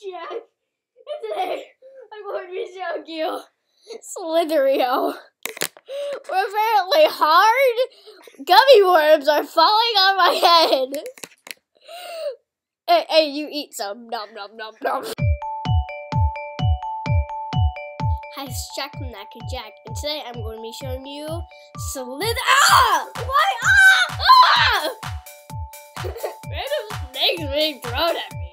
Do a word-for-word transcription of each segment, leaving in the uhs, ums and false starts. Jack, and today I'm going to be showing you Slither dot i o, where apparently hard gummy worms are falling on my head. Hey, hey, you eat some. Nom nom nom nom. Hi, it's Jack from Jack and Jack, and today I'm going to be showing you Slither. Ah! Why? Ah! Ah! Random snakes being thrown at me.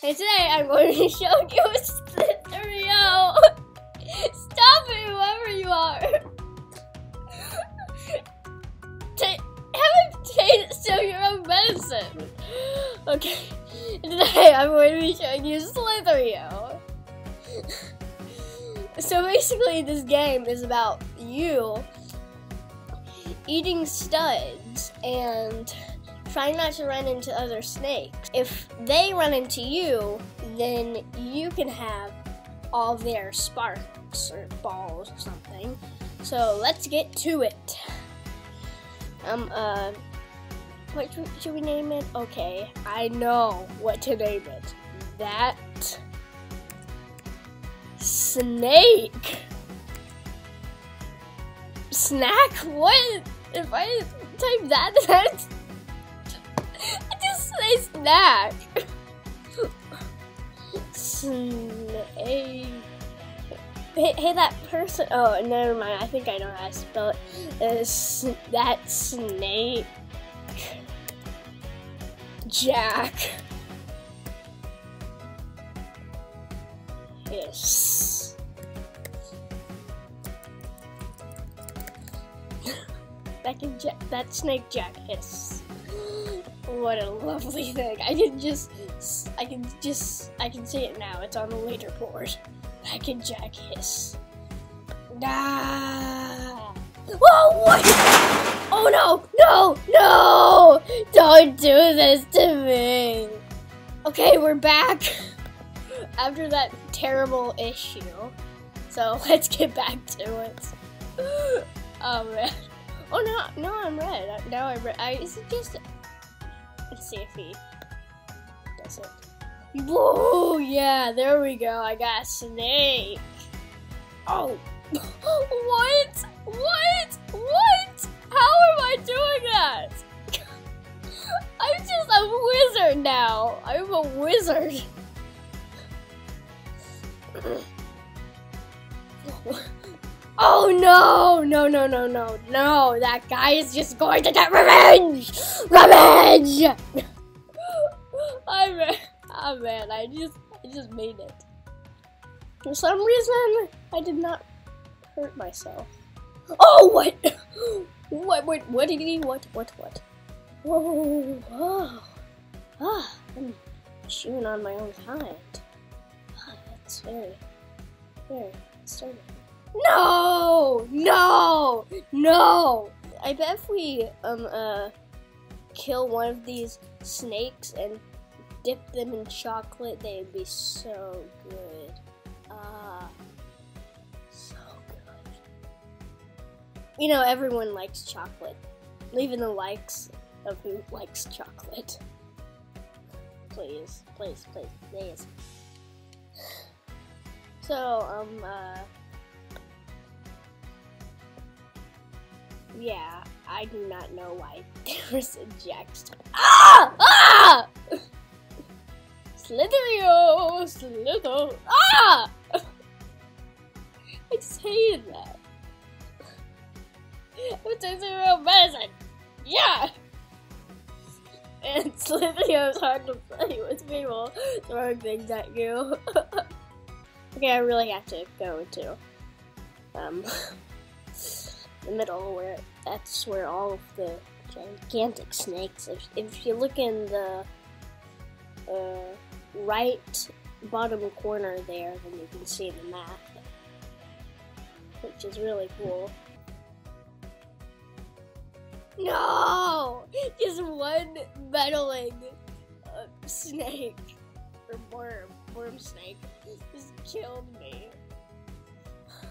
And today I'm going to show you Slither dot i o. Stop it, whoever you are. Take, have a taste of your own medicine. Okay. And today I'm going to be showing you Slither dot i o. So basically, this game is about you eating studs and trying not to run into other snakes. If they run into you, then you can have all their sparks or balls or something. So let's get to it. Um, uh, what should we name it? Okay, I know what to name it. That snake snack? What? If I type that, then it's, I just say snack. Snake. Hey, hey, that person. Oh, never mind. I think I know how to spell it. Uh, sn that snake. Jack. Yes. That, can ja that snake Jack is. What a lovely thing. I can just, I can just, I can see it now. It's on the leaderboard. I can Jack hiss. Ah! Whoa! What? Oh no! No! No! Don't do this to me. Okay, we're back. After that terrible issue. So let's get back to it. Oh man. Oh no, no, I'm red. Now I'm red. I, is it just. Let's see if he does it. Whoa, yeah, there we go. I got a snake. Oh. What? What? What? How am I doing that? I'm just a wizard now. I'm a wizard. Oh no, no, no, no, no, no, that guy is just going to get revenge! Revenge! I man, oh man, I just, I just made it. For some reason, I did not hurt myself. Oh, what? What, what, what did he, what, what, what? Whoa, whoa. Ah, I'm chewing on my own kind. It's very, very disturbing. No! No! No! I bet if we um uh kill one of these snakes and dip them in chocolate, they'd be so good. Ah, uh, so good. You know, everyone likes chocolate. Leave in the likes of who likes chocolate. Please, please, please, please. So, um, uh, yeah, I do not know why there was a Jackson. Ah! Ah! Slither dot i o! Slither! Ah! I just hated that. Which is a real medicine. Yeah! And Slither dot i o is hard to play with people throwing things at you. Okay, I really have to go to um, the middle where that's where all of the gigantic snakes. If, if you look in the uh, right bottom corner there, then you can see the map, which is really cool. No, just one meddling uh, snake. Or worm, worm snake just killed me.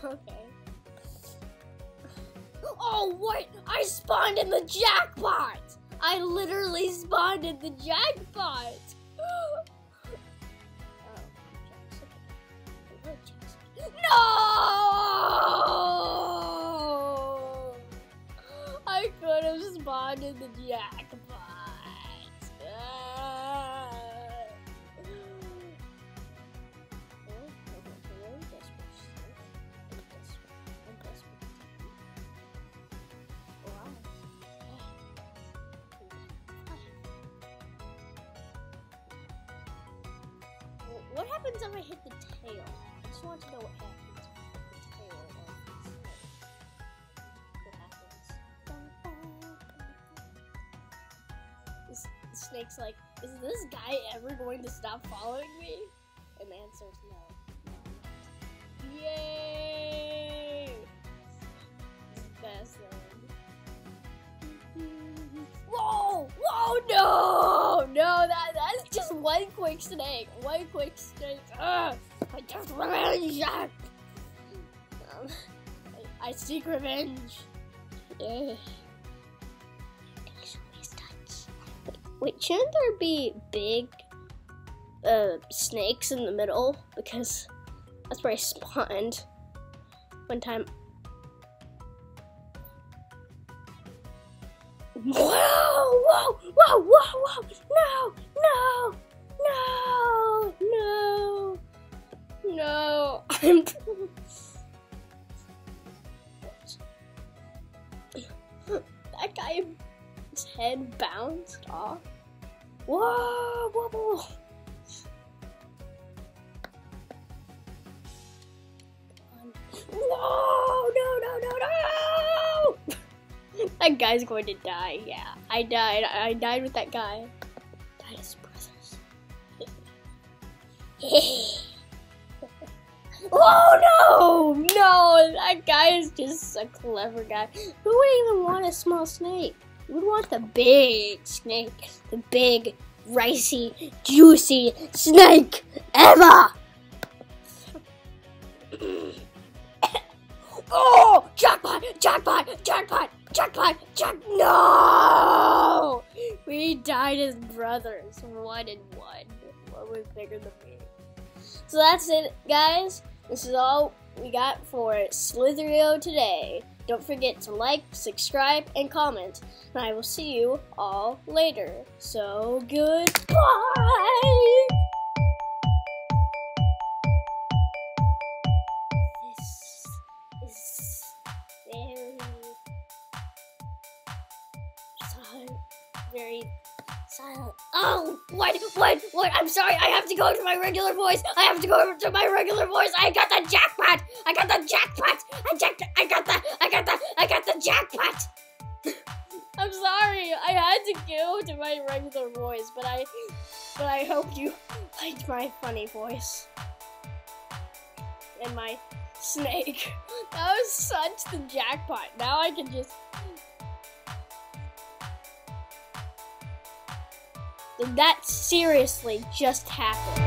Okay. Oh, what? I spawned in the jackpot! I literally spawned in the jackpot! What happens if I hit the tail? I just want to know what happens if I hit the tail of this snake. What happens? This, the snake's like, is this guy ever going to stop following me? And the answer is no. no Yay! This is the best one. Whoa! Whoa! No! No! That that's just one quick snake. One quick snake. Ugh! I just revenge. Um, I, I seek revenge. Yeah. Wait, shouldn't there be big uh, snakes in the middle? Because that's where I spawned one time. Whoa! Whoa! Whoa! Whoa! Whoa! No! No! No! No! No! I'm. That guy. His head bounced off. Whoa! Whoa! Whoa. Whoa! No! No! No! No! That guy's going to die. Yeah, I died. I died with that guy. Died as brothers. Oh no! No! That guy is just a clever guy. Who would even want a small snake? We want the big snake, the big, ricey, juicy snake ever! Oh! Jackpot! Jackpot! Jackpot! Jackpot! Jack! No! We died as brothers, one and one. One was bigger than me. So that's it, guys. This is all we got for Slither dot I O today. Don't forget to like, subscribe, and comment. And I will see you all later. So, goodbye! This is very, silent, very silent. Oh, what, what, what? I'm sorry, I have to go to my regular voice. I have to go to my regular voice. I got the jackpot. I got the jackpot. I jacked, I got the, I got the, I got the jackpot. I'm sorry, I had to go to my regular voice, but I, but I hope you liked my funny voice. And my snake. That was such the jackpot. Now I can just. Did that seriously just happen?